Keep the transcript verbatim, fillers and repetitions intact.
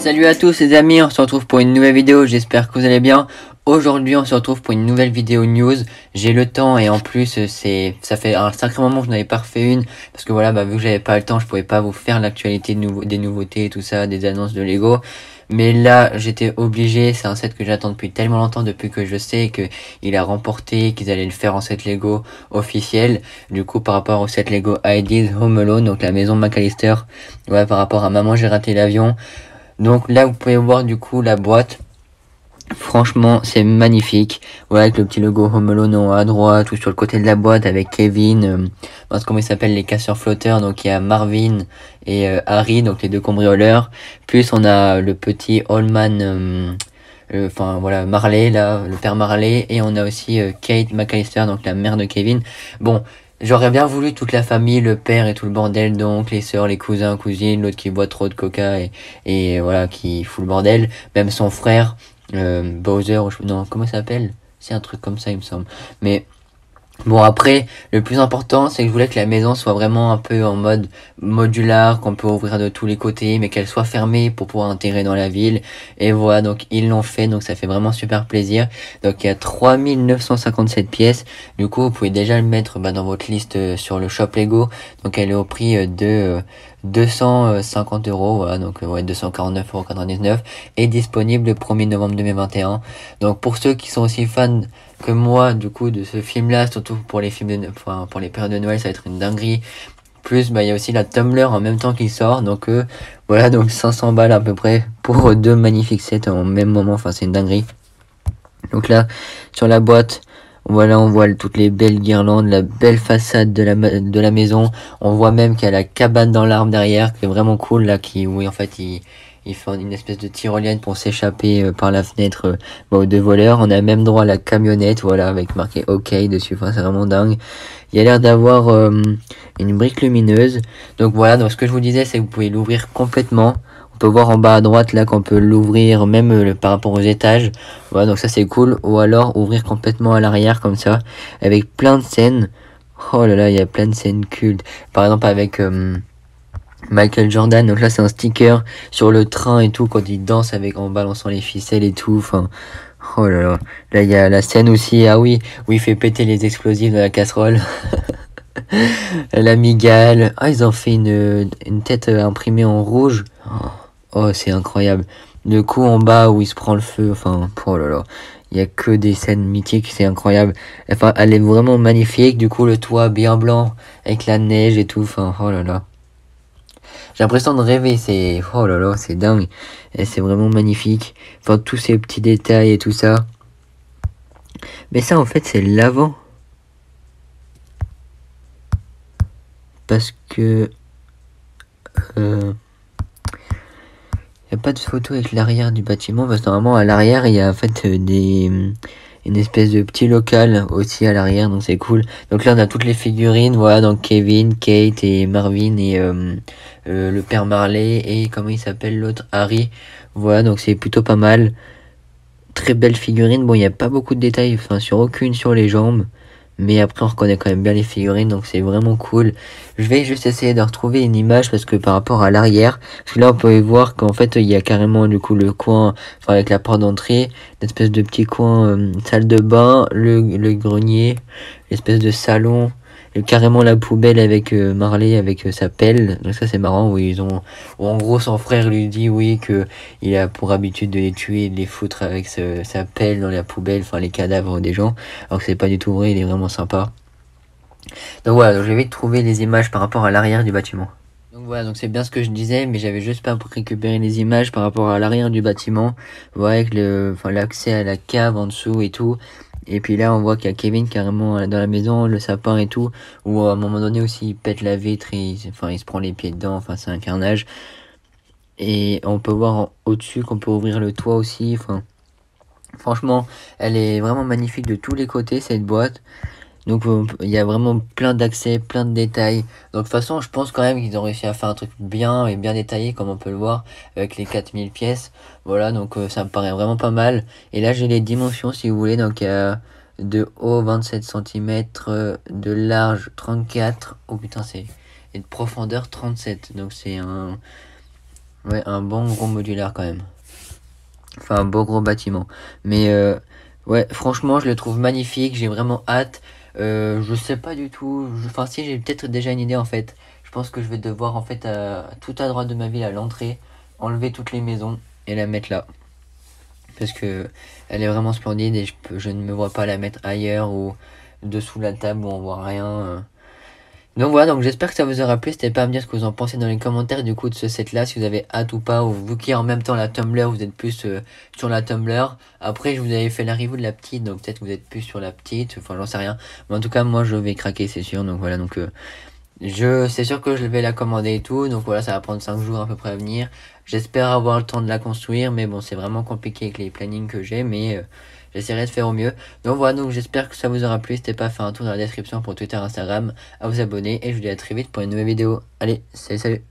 Salut à tous les amis, on se retrouve pour une nouvelle vidéo, j'espère que vous allez bien. Aujourd'hui on se retrouve pour une nouvelle vidéo news. J'ai le temps et en plus c'est ça fait un sacré moment que je n'avais pas refait une. Parce que voilà, bah, vu que j'avais pas le temps, je pouvais pas vous faire l'actualité de nouveau... des nouveautés et tout ça, des annonces de Lego. Mais là j'étais obligé, c'est un set que j'attends depuis tellement longtemps, depuis que je sais que il a remporté, qu'ils allaient le faire en set Lego officiel. Du coup par rapport au set Lego Ideas Home Alone, donc la maison McAllister, ouais, par rapport à Maman j'ai raté l'avion. Donc là vous pouvez voir du coup la boîte, franchement c'est magnifique, voilà, avec le petit logo Home Alone à droite ou sur le côté de la boîte avec Kevin, euh, parce comment ils s'appellent les casseurs flotteurs, donc il y a Marvin et euh, Harry, donc les deux cambrioleurs, plus on a le petit old man, euh, enfin voilà, Marley là, le père Marley, et on a aussi euh, Kate McAllister, donc la mère de Kevin. Bon, j'aurais bien voulu toute la famille, le père et tout le bordel, donc les sœurs, les cousins, cousines, l'autre qui boit trop de coca et, et voilà, qui fout le bordel, même son frère, euh, Bowser, ou je, non, comment ça s'appelle? C'est un truc comme ça, il me semble. Mais bon, après, le plus important, c'est que je voulais que la maison soit vraiment un peu en mode modular, qu'on peut ouvrir de tous les côtés, mais qu'elle soit fermée pour pouvoir intégrer dans la ville. Et voilà, donc ils l'ont fait, donc ça fait vraiment super plaisir. Donc il y a trois mille neuf cent cinquante-sept pièces. Du coup, vous pouvez déjà le mettre bah, dans votre liste euh, sur le shop Lego. Donc elle est au prix euh, de... Euh, deux cent cinquante euros, voilà, donc ouais, deux cent quarante-neuf euros quatre-vingt-dix-neuf, est disponible le premier novembre deux mille vingt et un. Donc pour ceux qui sont aussi fans que moi du coup de ce film là, surtout pour les films de, enfin, pour les périodes de Noël, ça va être une dinguerie. Plus bah il y a aussi la Tumblr en même temps qui sort, donc euh, voilà, donc cinq cents balles à peu près pour deux magnifiques sets en même moment, enfin c'est une dinguerie. Donc là sur la boîte, voilà, on voit toutes les belles guirlandes, la belle façade de la, de la maison. On voit même qu'il y a la cabane dans l'arbre derrière, qui est vraiment cool, là, qui, oui, en fait, il, il fait une espèce de tyrolienne pour s'échapper euh, par la fenêtre euh, bah, aux deux voleurs. On a même droit à la camionnette, voilà, avec marqué OK dessus, enfin, c'est vraiment dingue. Il y a l'air d'avoir euh, une brique lumineuse. Donc voilà, donc ce que je vous disais, c'est que vous pouvez l'ouvrir complètement. On peut voir en bas à droite là qu'on peut l'ouvrir même euh, le, par rapport aux étages, voilà, donc ça c'est cool, ou alors ouvrir complètement à l'arrière comme ça avec plein de scènes. Oh là là, il y a plein de scènes cultes, par exemple avec euh, Michael Jordan, donc là c'est un sticker sur le train et tout quand il danse avec, en balançant les ficelles et tout, enfin oh là là. Là il y a la scène aussi, ah oui, où il fait péter les explosifs dans la casserole. La migale, ah ils ont fait une, une tête euh, imprimée en rouge, oh. Oh, c'est incroyable. Le coup en bas où il se prend le feu, enfin, oh là là. Il y a que des scènes mythiques, c'est incroyable. Enfin, elle est vraiment magnifique. Du coup, le toit bien blanc, avec la neige et tout, enfin, oh là là. J'ai l'impression de rêver, c'est, oh là là, c'est dingue. Et c'est vraiment magnifique. Enfin, tous ces petits détails et tout ça. Mais ça, en fait, c'est l'avant. Parce que... Euh... Il n'y a pas de photo avec l'arrière du bâtiment, parce que normalement à l'arrière il y a en fait des une espèce de petit local aussi à l'arrière, donc c'est cool. Donc là on a toutes les figurines, voilà, donc Kevin, Kate et Marvin et euh, euh, le père Marley et comment il s'appelle l'autre, Harry, voilà, donc c'est plutôt pas mal, très belle figurine. Bon, il n'y a pas beaucoup de détails, enfin sur aucune, sur les jambes, mais après on reconnaît quand même bien les figurines, donc c'est vraiment cool. Je vais juste essayer de retrouver une image, parce que par rapport à l'arrière, parce que là on peut voir qu'en fait il y a carrément du coup le coin, enfin avec la porte d'entrée, l'espèce de petit coin, euh, salle de bain, le, le grenier, l'espèce de salon, et carrément la poubelle avec euh, Marley avec euh, sa pelle, donc ça c'est marrant, où ils ont, où en gros son frère lui dit oui que il a pour habitude de les tuer et de les foutre avec ce, sa pelle dans la poubelle, enfin les cadavres des gens, alors que c'est pas du tout vrai, il est vraiment sympa. Donc voilà, donc je vais vite trouver les images par rapport à l'arrière du bâtiment. Donc voilà, donc c'est bien ce que je disais, mais j'avais juste pas récupéré les images par rapport à l'arrière du bâtiment, voilà, avec le, enfin l'accès à la cave en dessous et tout. Et puis là on voit qu'il y a Kevin carrément dans la maison, le sapin et tout, où à un moment donné aussi il pète la vitre, et il, enfin il se prend les pieds dedans, enfin c'est un carnage. Et on peut voir au-dessus qu'on peut ouvrir le toit aussi, enfin franchement elle est vraiment magnifique de tous les côtés cette boîte. Donc il y a vraiment plein d'accès, plein de détails. Donc de toute façon je pense quand même qu'ils ont réussi à faire un truc bien et bien détaillé, comme on peut le voir avec les quatre mille pièces. Voilà, donc euh, ça me paraît vraiment pas mal. Et là j'ai les dimensions si vous voulez. Donc euh, de haut vingt-sept centimètres, euh, de large trente-quatre, oh putain c'est... et de profondeur trente-sept. Donc c'est un... Ouais, un bon gros modulaire quand même. Enfin, un beau gros bâtiment. Mais euh, ouais, franchement, je le trouve magnifique. J'ai vraiment hâte. Euh, je sais pas du tout. Enfin, si, j'ai peut-être déjà une idée en fait. Je pense que je vais devoir en fait, à, tout à droite de ma ville, à l'entrée, enlever toutes les maisons et la mettre là. Parce que elle est vraiment splendide et je, peux, je ne me vois pas la mettre ailleurs ou dessous la table où on voit rien. Donc voilà, donc j'espère que ça vous aura plu. N'hésitez pas à me dire ce que vous en pensez dans les commentaires du coup de ce set là, si vous avez hâte ou pas, ou vous qui en même temps la Tumblr, vous êtes plus euh, sur la Tumblr. Après je vous avais fait la review de la petite, donc peut-être que vous êtes plus sur la petite, enfin j'en sais rien. Mais en tout cas moi je vais craquer, c'est sûr. Donc voilà, donc euh, je c'est sûr que je vais la commander et tout. Donc voilà, ça va prendre cinq jours à peu près à venir. J'espère avoir le temps de la construire, mais bon c'est vraiment compliqué avec les plannings que j'ai, mais... Euh, j'essaierai de faire au mieux. Donc voilà, donc j'espère que ça vous aura plu. N'hésitez pas à faire un tour dans la description pour Twitter, Instagram, à vous abonner. Et je vous dis à très vite pour une nouvelle vidéo. Allez, salut, salut!